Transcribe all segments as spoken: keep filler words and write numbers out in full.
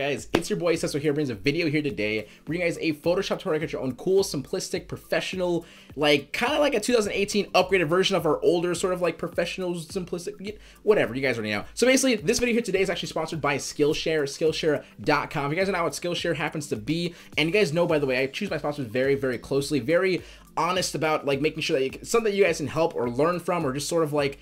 on, guys? It's your boy Seso here, brings a video here today, bringing you guys a Photoshop tutorial to get your own cool, simplistic, professional, like kind of like a two thousand eighteen upgraded version of our older sort of like professional, simplistic, whatever. You guys already know. So basically, this video here today is actually sponsored by Skillshare, Skillshare dot com. You guys know what Skillshare happens to be, and you guys know, by the way, I choose my sponsors very, very closely, very honest about like making sure that you can, something you guys can help or learn from, or just sort of like.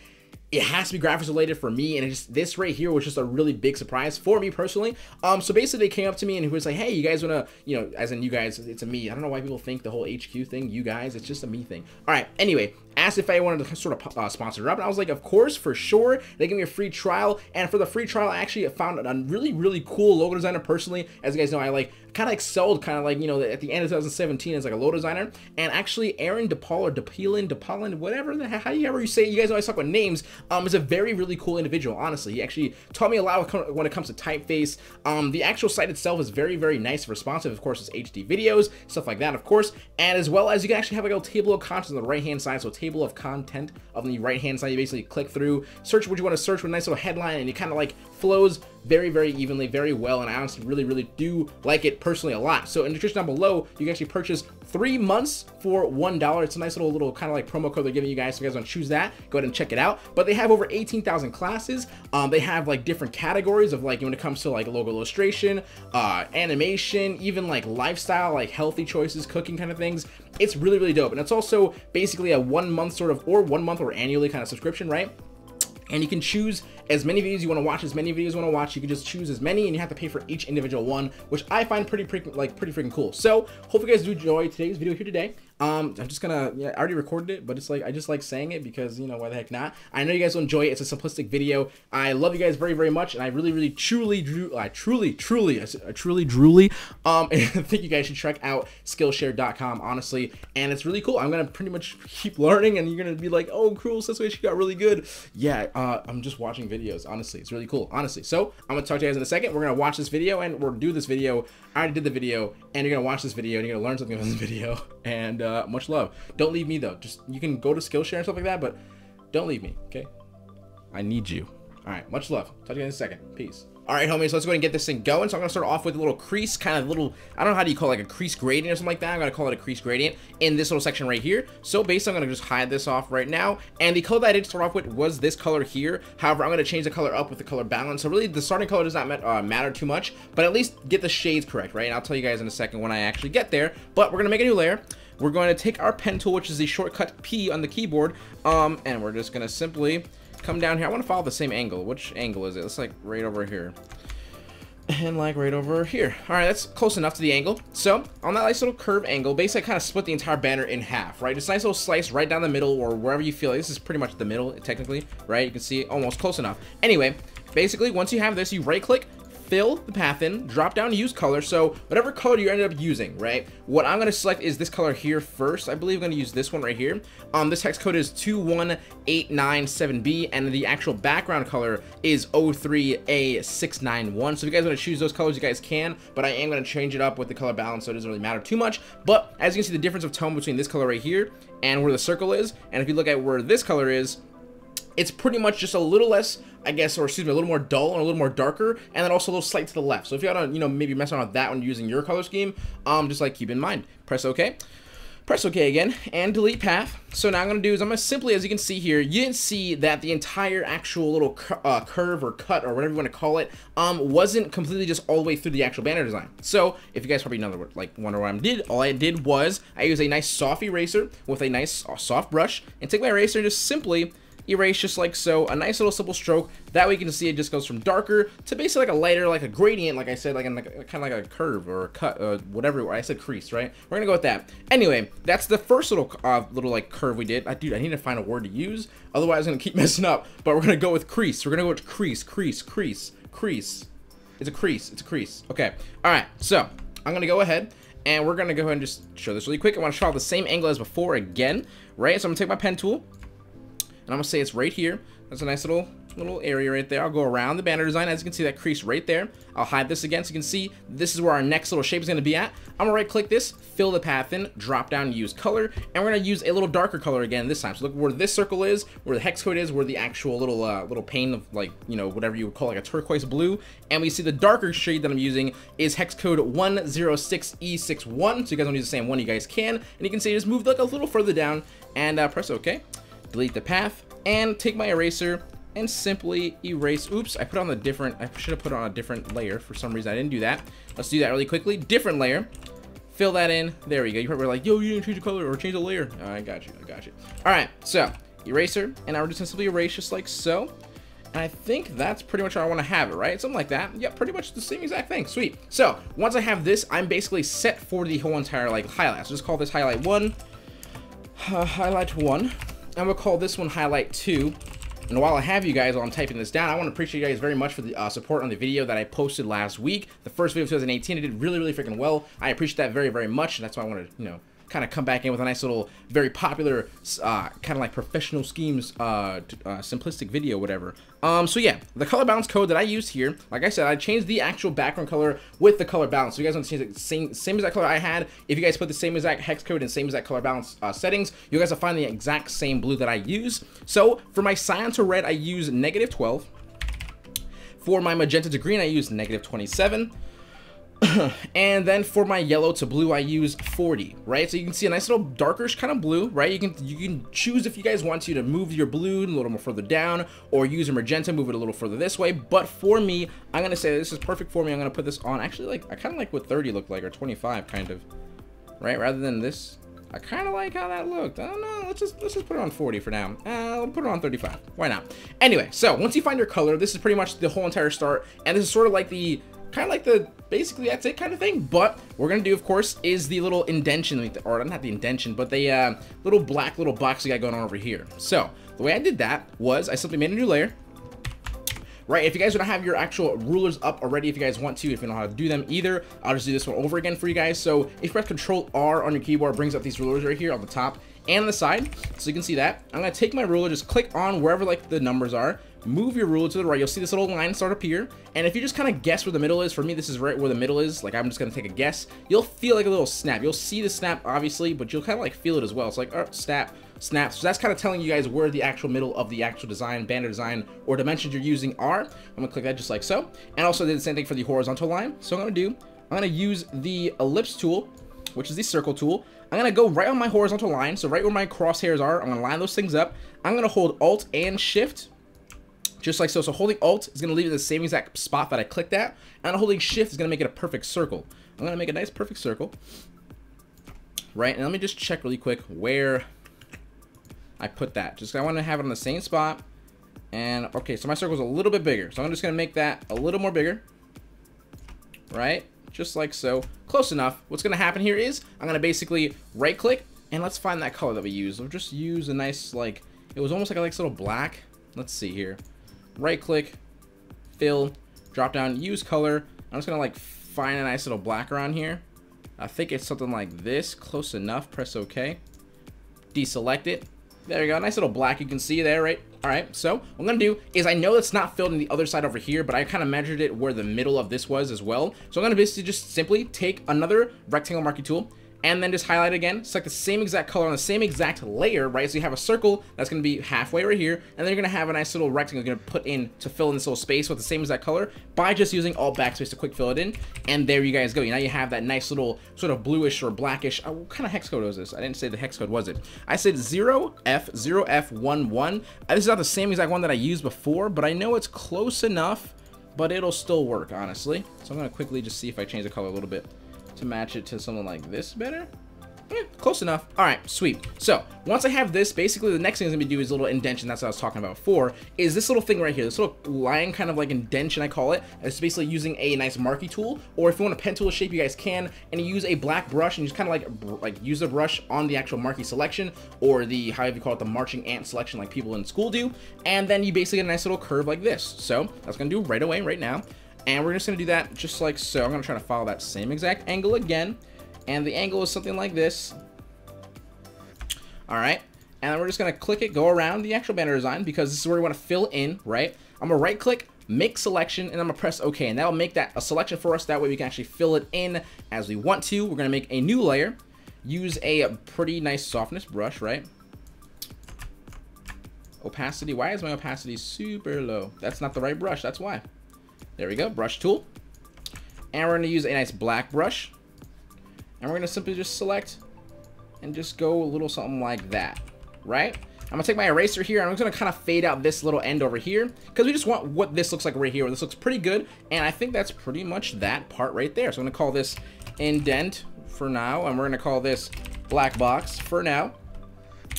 It has to be graphics related for me, and it's just, this right here was just a really big surprise for me personally. Um, so basically, they came up to me and he was like, "Hey, you guys wanna, you know, as in you guys, it's a me. I don't know why people think the whole H Q thing, you guys, it's just a me thing." All right. Anyway, asked if I wanted to sort of uh, sponsor it up, and I was like, "Of course, for sure." They gave me a free trial, and for the free trial, I actually found a really, really cool logo designer personally. As you guys know, I like kind of excelled, kind of like you know, at the end of two thousand seventeen as like a logo designer, and actually, Aaron DePaul or DePaulin, DePaulin, whatever the how you ever you say, you guys know I suck with names. Um, is a very, really cool individual, honestly. He actually taught me a lot when it comes to typeface. Um, the actual site itself is very, very nice and responsive. Of course, it's H D videos, stuff like that, of course. And as well as you can actually have like a table of contents on the right-hand side. So a table of content on the right-hand side, you basically click through, search what you want to search with a nice little headline, and it kind of like flows very, very evenly, very well, and I honestly really, really do like it personally a lot. So in the description down below, you can actually purchase three months for one dollar. It's a nice little, little kind of like promo code they're giving you guys. So if you guys want to choose that, go ahead and check it out. But they have over eighteen thousand classes. Um, they have like different categories of like, when it comes to like logo illustration, uh, animation, even like lifestyle, like healthy choices, cooking kind of things. It's really, really dope. And it's also basically a one month sort of, or one month or annually kind of subscription, right? And you can choose as many videos you want to watch, as many videos you want to watch. You can just choose as many, and you have to pay for each individual one, which I find pretty, pretty like pretty freaking cool. So hope you guys do enjoy today's video here today. Um, I'm just gonna, yeah, I already recorded it, but it's like, I just like saying it because, you know, why the heck not? I know you guys will enjoy it. It's a simplistic video. I love you guys very, very much. And I really, really, truly, drew, I truly, truly, I truly, truly, um, and I think you guys should check out Skillshare dot com, honestly. And it's really cool. I'm gonna pretty much keep learning, and you're gonna be like, "Oh, cool, Seso, she got really good." Yeah, uh, I'm just watching videos, honestly. It's really cool, honestly. So I'm gonna talk to you guys in a second. We're gonna watch this video, and we're gonna do this video. I already did the video, and you're gonna watch this video, and you're gonna learn something from this video. And, Uh, much love. Don't leave me though. Just you can go to Skillshare and stuff like that, but don't leave me, okay? I need you. All right, much love. Talk to you in a second. Peace. All right, homies, so let's go ahead and get this thing going. So I'm gonna start off with a little crease, kind of little, I don't know how do you call it, like a crease gradient or something like that. I'm gonna call it a crease gradient in this little section right here. So basically, I'm gonna just hide this off right now. And the color that I did start off with was this color here. However, I'm gonna change the color up with the color balance. So really the starting color does not uh, matter too much, but at least get the shades correct, right? And I'll tell you guys in a second when I actually get there, but we're gonna make a new layer. We're going to take our pen tool, which is the shortcut P on the keyboard, um, and we're just gonna simply come down here. I want to follow the same angle. Which angle is it? It's like right over here, and like right over here. All right, that's close enough to the angle. So on that nice little curve angle, basically I kind of split the entire banner in half, right? It's a nice little slice right down the middle, or wherever you feel. Like this is pretty much the middle, technically, right? You can see almost close enough. Anyway, basically once you have this, you right-click, fill the path in, drop down use color. So whatever color you end up using, right? What I'm gonna select is this color here first. I believe I'm gonna use this one right here. Um, this hex code is two one eight nine seven B, and the actual background color is zero three A six nine one. So if you guys wanna choose those colors, you guys can, but I am gonna change it up with the color balance, so it doesn't really matter too much. But as you can see, the difference of tone between this color right here and where the circle is, and if you look at where this color is, it's pretty much just a little less, I guess, or excuse me, a little more dull and a little more darker, and then also a little slight to the left. So if you want to, you know, maybe mess around with that when you're using your color scheme, um, just like keep in mind. Press OK. Press OK again, and delete path. So now I'm gonna do is I'm gonna simply, as you can see here, you didn't see that the entire actual little cu uh, curve or cut or whatever you wanna call it, um, wasn't completely just all the way through the actual banner design. So if you guys probably know that, like wonder what I did, all I did was I used a nice soft eraser with a nice uh, soft brush, and take my eraser and just simply erase just like so, a nice little simple stroke. That way you can see it just goes from darker to basically like a lighter, like a gradient, like I said, like, in like kind of like a curve or a cut, uh, whatever. I said crease, right? We're gonna go with that. Anyway, that's the first little uh, little like curve we did. I, dude, I need to find a word to use, otherwise I'm gonna keep messing up. But we're gonna go with crease. We're gonna go with crease, crease, crease, crease. It's a crease. It's a crease. Okay. All right. So I'm gonna go ahead. And we're gonna go ahead and just show this really quick. I want to show the same angle as before again, right? So I'm gonna take my pen tool. And I'm gonna say it's right here. That's a nice little little area right there. I'll go around the banner design. As you can see, that crease right there, I'll hide this again so you can see this is where our next little shape is going to be at. I'm gonna right click this, fill the path in, drop down, use color, and we're gonna use a little darker color again this time. So look where this circle is, where the hex code is, where the actual little uh, little pane of, like, you know, whatever you would call like a turquoise blue, and we see the darker shade that I'm using is hex code one zero six E six one. So you guys don't use the same one, you guys can, and you can see I just moved like a little further down and uh, press OK, delete the path, and take my eraser and simply erase. Oops, I put on the different, I should have put on a different layer. For some reason, I didn't do that. Let's do that really quickly. Different layer, fill that in. There we go. You probably were like, yo, you didn't change the color or change the layer. Oh, I got you, I got you. All right, so eraser, and now we're just gonna simply erase just like so. And I think that's pretty much how I want to have it, right? Something like that. Yeah, pretty much the same exact thing. Sweet. So once I have this, I'm basically set for the whole entire like highlight. So just call this highlight one, uh, highlight one. I'm gonna call this one highlight two. And while I have you guys, while I'm typing this down, I want to appreciate you guys very much for the uh, support on the video that I posted last week. The first video of two thousand eighteen, it did really, really freaking well. I appreciate that very, very much. And that's why I wanted to, you know, kind of come back in with a nice little, very popular, uh, kind of like professional schemes, uh, uh, simplistic video, whatever. Um, so yeah, the color balance code that I used here, like I said, I changed the actual background color with the color balance. So you guys want to change the same, same exact color I had. If you guys put the same exact hex code and same exact color balance uh, settings, you guys will find the exact same blue that I use. So for my cyan to red, I use negative twelve. For my magenta to green, I use negative twenty-seven. And then for my yellow to blue, I use forty, right? So you can see a nice little darkerish kind of blue, right? You can you can choose if you guys want to, to move your blue a little more further down, or use your magenta, move it a little further this way. But for me, I'm going to say this is perfect for me. I'm going to put this on. Actually, like, I kind of like what thirty looked like, or twenty-five kind of, right? Rather than this, I kind of like how that looked. I don't know. Let's just let's just put it on forty for now. Uh, I'll put it on thirty-five. Why not? Anyway, so once you find your color, this is pretty much the whole entire start. And this is sort of like the... kind of like the basically that's it kind of thing. But what we're gonna do, of course, is the little indentation, or not the indentation, but the uh, little black little box we got going on over here. So the way I did that was I simply made a new layer, right? If you guys don't have your actual rulers up already, if you guys want to, if you don't know how to do them either, I'll just do this one over again for you guys. So if you press Control R on your keyboard, it brings up these rulers right here on the top and the side, so you can see that. I'm gonna take my ruler, just click on wherever like the numbers are, move your ruler to the right, you'll see this little line start up here, and if you just kind of guess where the middle is, for me this is right where the middle is, like I'm just gonna take a guess, you'll feel like a little snap, you'll see the snap obviously, but you'll kind of like feel it as well. It's like, oh, snap, snap. So that's kind of telling you guys where the actual middle of the actual design, banner design, or dimensions you're using are. I'm gonna click that just like so, and also did the same thing for the horizontal line. So I'm gonna do, I'm gonna use the ellipse tool, which is the circle tool. I'm gonna go right on my horizontal line, so right where my crosshairs are, I'm gonna line those things up. I'm gonna hold Alt and Shift, just like so. So holding Alt is gonna leave it the same exact spot that I clicked at, and holding Shift is gonna make it a perfect circle. I'm gonna make a nice perfect circle, right? And let me just check really quick where I put that. Just I wanna have it on the same spot, and okay, so my circle's a little bit bigger. So I'm just gonna make that a little more bigger, right? Just like so, close enough. What's gonna happen here is I'm gonna basically right click, and let's find that color that we used. We'll just use a nice, like, it was almost like a nice little black. Let's see here. Right click, fill, drop down, use color. I'm just gonna like find a nice little black around here. I think it's something like this, close enough. Press OK, deselect it. There we go, nice little black you can see there, right? All right, so what I'm gonna do is, I know it's not filled in the other side over here, but I kind of measured it where the middle of this was as well. So I'm gonna basically just simply take another rectangle marquee tool, and then just highlight again, select the same exact color on the same exact layer, right? So you have a circle that's gonna be halfway right here, and then you're gonna have a nice little rectangle you're gonna put in to fill in this little space with the same exact color by just using Alt Backspace to quick fill it in. And there you guys go. Now you have that nice little sort of bluish or blackish, oh, what kind of hex code was this? I didn't say the hex code, was it? I said zero F zero F one one. This is not the same exact one that I used before, but I know it's close enough, but it'll still work, honestly. So I'm gonna quickly just see if I change the color a little bit to match it to something like this better. Yeah, close enough. All right, sweet. So once I have this, basically the next thing I'm gonna do is a little indentation. That's what I was talking about before, is this little thing right here, this little line kind of like indentation, I call it. It's basically using a nice marquee tool, or if you want a pen tool shape, you guys can, and you use a black brush and you just kind of like like use the brush on the actual marquee selection, or the, however you call it, the marching ant selection like people in school do, and then you basically get a nice little curve like this. So that's gonna do right away, right now. And we're just gonna do that just like so. I'm gonna try to follow that same exact angle again. And the angle is something like this. All right, and then we're just gonna click it, go around the actual banner design, because this is where we wanna fill in, right? I'm gonna right click, make selection, and I'm gonna press okay, and that'll make that a selection for us. That way we can actually fill it in as we want to. We're gonna make a new layer, use a pretty nice softness brush, right? Opacity, why is my opacity super low? That's not the right brush, that's why. There we go, brush tool. And we're gonna use a nice black brush. And we're gonna simply just select and just go a little something like that, right? I'm gonna take my eraser here, and I'm just gonna kind of fade out this little end over here, because we just want what this looks like right here. This looks pretty good, and I think that's pretty much that part right there. So I'm gonna call this indent for now, and we're gonna call this black box for now.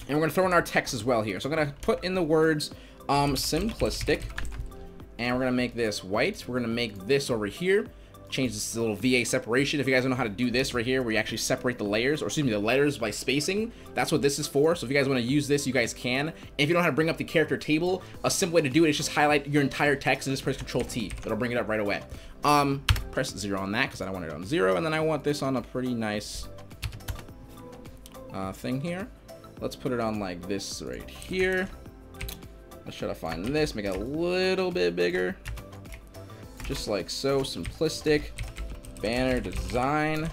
And we're gonna throw in our text as well here. So I'm gonna put in the words um, simplistic, and we're gonna make this white. We're gonna make this over here, change this to a little V A separation. If you guys don't know how to do this right here, where you actually separate the layers, or excuse me, the letters by spacing, that's what this is for. So if you guys wanna use this, you guys can. And if you don't know how to bring up the character table, a simple way to do it is just highlight your entire text and just press Control T. It'll bring it up right away. Um, press zero on that, because I don't want it on zero. And then I want this on a pretty nice uh, thing here. Let's put it on like this right here. Let's try to find this, make it a little bit bigger. Just like so, simplistic, banner design.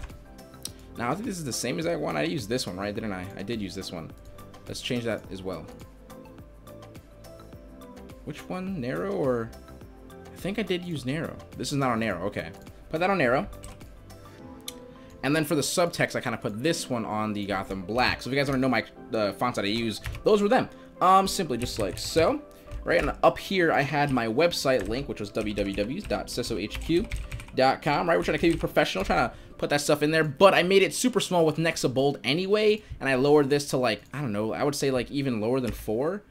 Now I think this is the same exact one. I used this one, right, didn't I? I did use this one. Let's change that as well. Which one, narrow or? I think I did use narrow. This is not on narrow, okay. Put that on narrow. And then for the subtext, I kind of put this one on the Gotham Black. So if you guys want to know my uh, fonts that I use, those were them. Um, simply just like so, right? And up here, I had my website link, which was w w w dot seso h q dot com, right? We're trying to keep it professional, trying to put that stuff in there, but I made it super small with Nexa Bold anyway, and I lowered this to like, I don't know, I would say like even lower than four.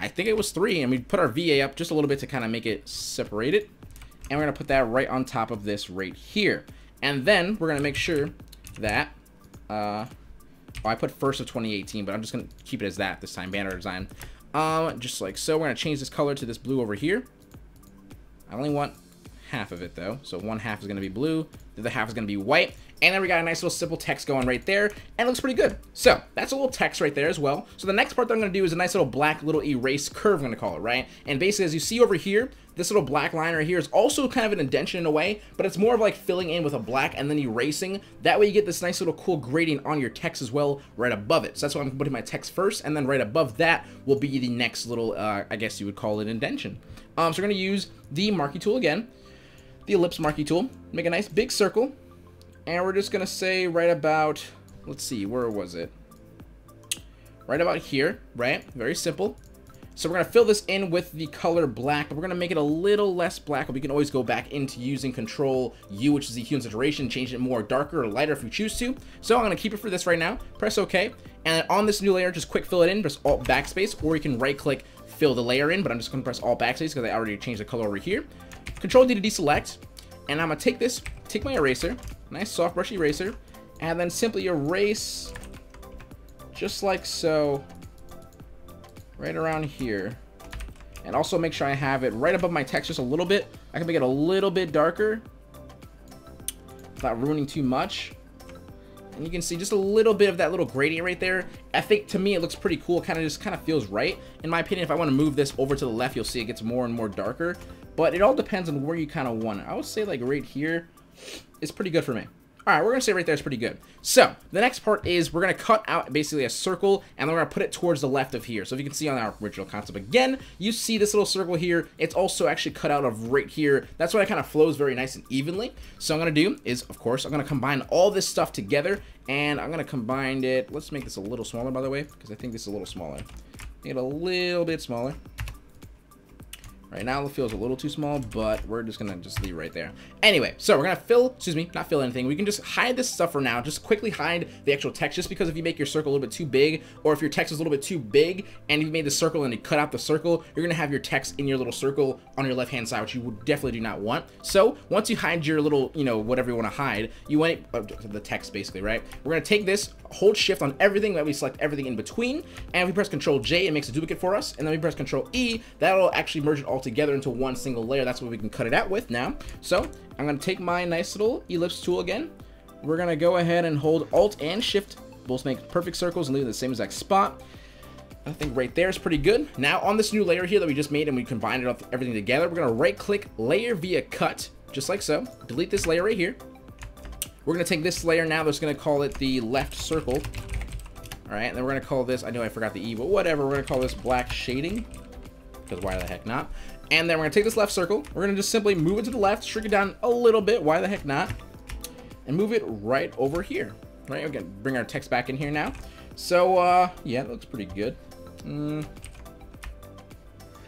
I think it was three, and we put our V A up just a little bit to kind of make it separated. And we're going to put that right on top of this right here. And then we're going to make sure that, uh, oh, I put first of twenty eighteen, but I'm just going to keep it as that this time, banner design. Um, just like so, we're going to change this color to this blue over here. I only want half of it though. So one half is going to be blue, the other half is going to be white. And then we got a nice little simple text going right there, and it looks pretty good. So that's a little text right there as well. So the next part that I'm going to do is a nice little black little erase curve, I'm going to call it, right? And basically, as you see over here, this little black line right here is also kind of an indentation in a way, but it's more of like filling in with a black and then erasing. That way you get this nice little cool gradient on your text as well right above it. So that's why I'm putting my text first, and then right above that will be the next little, uh, I guess you would call it indentation. Um, so we're going to use the marquee tool again, the ellipse marquee tool, make a nice big circle. And we're just gonna say right about, let's see, where was it? Right about here, right? Very simple. So we're gonna fill this in with the color black, but we're gonna make it a little less black. But we can always go back into using Control U, which is the hue and saturation, change it more darker or lighter if you choose to. So I'm gonna keep it for this right now, press okay. And on this new layer, just quick fill it in, press Alt Backspace, or you can right click, fill the layer in, but I'm just gonna press Alt Backspace because I already changed the color over here. Control D to deselect, and I'm gonna take this, take my eraser, nice soft brush eraser, and then simply erase just like so right around here. And also make sure I have it right above my text just a little bit. I can make it a little bit darker without ruining too much. And you can see just a little bit of that little gradient right there. I think to me it looks pretty cool. Kind of just kind of feels right. In my opinion, if I want to move this over to the left, you'll see it gets more and more darker. But it all depends on where you kind of want it. I would say like right here, it's pretty good for me. All right, we're gonna say right there it's pretty good. So the next part is we're gonna cut out basically a circle, and then we're gonna put it towards the left of here. So if you can see on our original concept again, you see this little circle here. It's also actually cut out of right here. That's why it kind of flows very nice and evenly. So I'm gonna do is, of course, I'm gonna combine all this stuff together, and I'm gonna combine it. Let's make this a little smaller, by the way, because I think this is a little smaller. Make it a little bit smaller. Right now, it feels a little too small, but we're just gonna just leave right there. Anyway, so we're gonna fill, excuse me, not fill anything. We can just hide this stuff for now. Just quickly hide the actual text, just because if you make your circle a little bit too big, or if your text is a little bit too big, and you made the circle and you cut out the circle, you're gonna have your text in your little circle on your left-hand side, which you would definitely do not want. So once you hide your little, you know, whatever you wanna hide, you want it, uh, the text basically, right? We're gonna take this, hold shift on everything, that we select everything in between, and we press Control J, it makes a duplicate for us, and then we press Control E, that'll actually merge it all together into one single layer. That's what we can cut it out with now. So I'm gonna take my nice little ellipse tool again. We're gonna go ahead and hold Alt and Shift, both make perfect circles and leave it in the same exact spot. I think right there is pretty good. Now on this new layer here that we just made and we combined it up everything together, we're gonna right click layer via cut, just like so. Delete this layer right here. We're gonna take this layer now, that's gonna call it the left circle. All right, and then we're gonna call this, I know I forgot the E, but whatever, we're gonna call this black shading, because why the heck not? And then we're gonna take this left circle, we're gonna just simply move it to the left, shrink it down a little bit, why the heck not? And move it right over here, right? We're gonna bring our text back in here now. So, uh, yeah, that looks pretty good. Mm,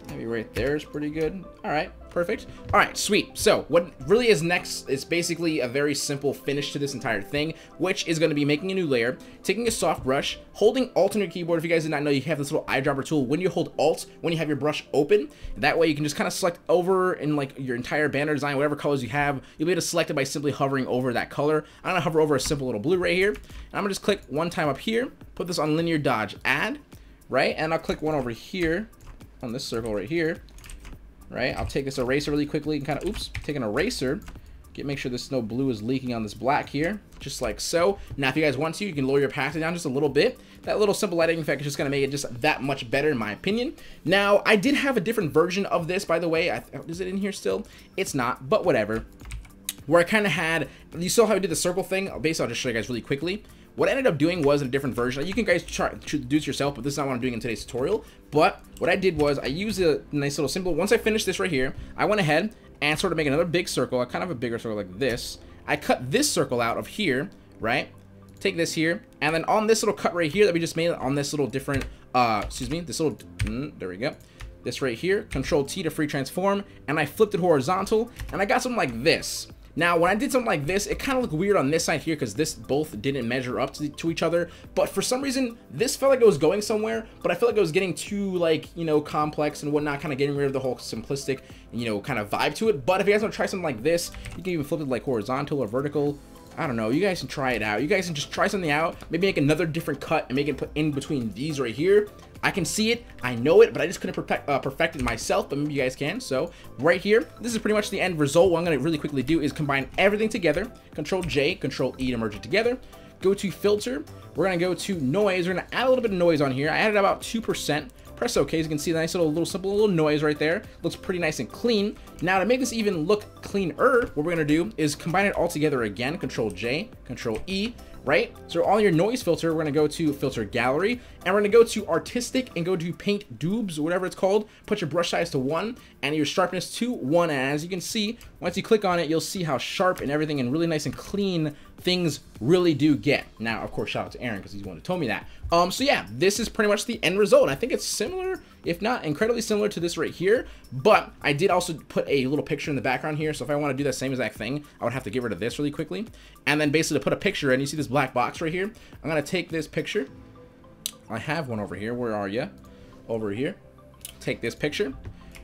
maybe right there is pretty good. All right, perfect. All right, sweet. So what really is next is basically a very simple finish to this entire thing, which is going to be making a new layer, taking a soft brush, holding Alt on your keyboard. If you guys did not know, you have this little eyedropper tool. When you hold Alt, when you have your brush open, that way you can just kind of select over in like your entire banner design, whatever colors you have, you'll be able to select it by simply hovering over that color. I'm going to hover over a simple little blue right here. And I'm going to just click one time up here, put this on linear dodge, add, right? And I'll click one over here on this circle right here. Right, I'll take this eraser really quickly and kind of, oops, take an eraser. Get, make sure this no blue is leaking on this black here, just like so. Now, if you guys want to, you can lower your opacity down just a little bit. That little simple lighting effect is just gonna make it just that much better, in my opinion. Now, I did have a different version of this, by the way. I, is it in here still? It's not, but whatever. Where I kind of had, you saw how I did the circle thing? Basically, I'll just show you guys really quickly. What I ended up doing was in a different version. You can guys try to do this yourself, but this is not what I'm doing in today's tutorial. But what I did was I used a nice little symbol. Once I finished this right here, I went ahead and sort of make another big circle. I kind of have a bigger circle like this. I cut this circle out of here, right? Take this here, and then on this little cut right here that we just made on this little different, uh, excuse me, this little, mm, there we go. This right here, Control T to free transform, and I flipped it horizontal, and I got something like this. Now, when I did something like this, it kind of looked weird on this side here because this both didn't measure up to, to each other. But for some reason, this felt like it was going somewhere, but I felt like it was getting too, like, you know, complex and whatnot, kind of getting rid of the whole simplistic, you know, kind of vibe to it. But if you guys want to try something like this, you can even flip it like horizontal or vertical. I don't know. You guys can try it out. You guys can just try something out. Maybe make another different cut and make it put in between these right here. I can see it, I know it, but I just couldn't perfect, uh, perfect it myself, but maybe you guys can. So right here, this is pretty much the end result. What I'm gonna really quickly do is combine everything together, Control J, Control E to merge it together, go to filter, we're gonna go to noise, we're gonna add a little bit of noise on here. I added about two percent, press okay, as you can see the nice little, little simple little noise right there. Looks pretty nice and clean. Now to make this even look cleaner, what we're gonna do is combine it all together again, Control J, Control E, right? So on your noise filter, we're gonna go to filter gallery and we're gonna go to artistic and go to paint dupes, whatever it's called. Put your brush size to one and your sharpness to one. And as you can see, once you click on it, you'll see how sharp and everything and really nice and clean things really do get. Now, of course, shout out to Aaron because he's the one who told me that. Um, so yeah, this is pretty much the end result. I think it's similar, if not incredibly similar to this right here, but I did also put a little picture in the background here. So if I wanna do that same exact thing, I would have to get rid of this really quickly. And then basically to put a picture in, you see this black box right here. I'm gonna take this picture. I have one over here, where are you? Over here, take this picture,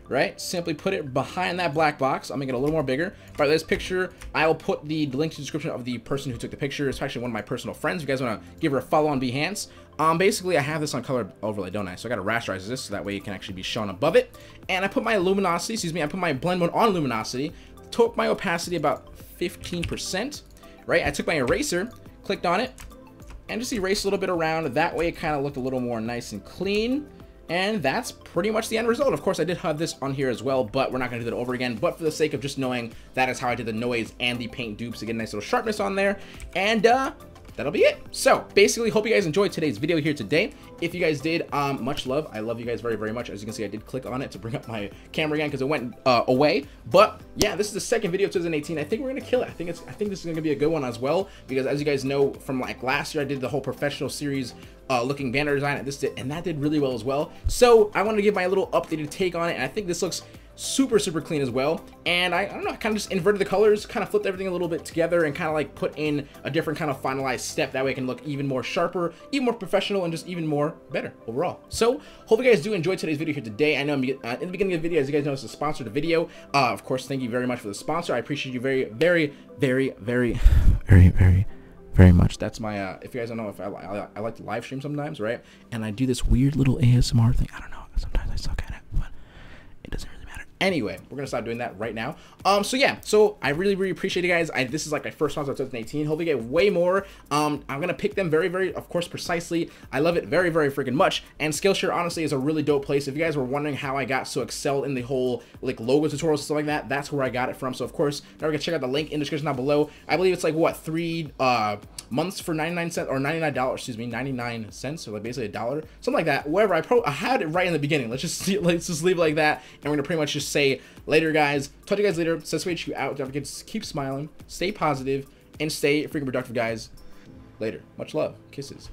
right? Simply put it behind that black box. I'll make it a little more bigger. By this picture, I will put the link to the description of the person who took the picture. It's actually one of my personal friends. If you guys wanna give her a follow on Behance, Um, basically, I have this on color overlay, don't I? So I gotta rasterize this so that way it can actually be shown above it. And I put my luminosity, excuse me, I put my blend mode on luminosity, took my opacity about fifteen percent, right? I took my eraser, clicked on it, and just erased a little bit around. That way it kind of looked a little more nice and clean. And that's pretty much the end result. Of course, I did have this on here as well, but we're not gonna do that over again. But for the sake of just knowing, that is how I did the noise and the paint dupes to get a nice little sharpness on there. And, uh... that'll be it. So basically, hope you guys enjoyed today's video here today. If you guys did, um, much love. I love you guys very, very much. As you can see, I did click on it to bring up my camera again because it went uh, away. But yeah, this is the second video of twenty eighteen. I think we're gonna kill it. I think it's. I think this is gonna be a good one as well because as you guys know from like last year, I did the whole professional series uh, looking banner design at this did, and that did really well as well. So I wanted to give my little updated take on it, and I think this looks super super clean as well. And I, I don't know, I kind of just inverted the colors, kind of flipped everything a little bit together and kind of like put in a different kind of finalized step. That way it can look even more sharper, even more professional, and just even more better overall. So hope you guys do enjoy today's video here today. I know I'm, uh, in the beginning of the video, as you guys know, it's a sponsored video. Uh, of course, thank you very much for the sponsor. I appreciate you very, very, very, very, very, very, very much. That's my, uh, if you guys don't know, if I, I, I like to live stream sometimes, right? And I do this weird little A S M R thing. I don't know, sometimes I suck at it, but it doesn't really matter. Anyway, we're gonna stop doing that right now. Um, so yeah, so I really, really appreciate you guys. I, this is like my first one of twenty eighteen. Hopefully get way more. Um, I'm gonna pick them very, very, of course, precisely. I love it very, very freaking much. And Skillshare honestly is a really dope place. If you guys were wondering how I got so excelled in the whole like logo tutorials and stuff like that, that's where I got it from. So of course, now we're gonna check out the link in the description down below. I believe it's like what three uh months for ninety-nine cents or ninety-nine dollars, excuse me, ninety-nine cents, so like basically a dollar, something like that. Whatever, I pro I had it right in the beginning. Let's just see, let's just leave it like that, and we're gonna pretty much just say later, guys. Talk to you guys later. seso H Q out. Don't forget to keep smiling, stay positive, and stay freaking productive, guys. Later. Much love. Kisses.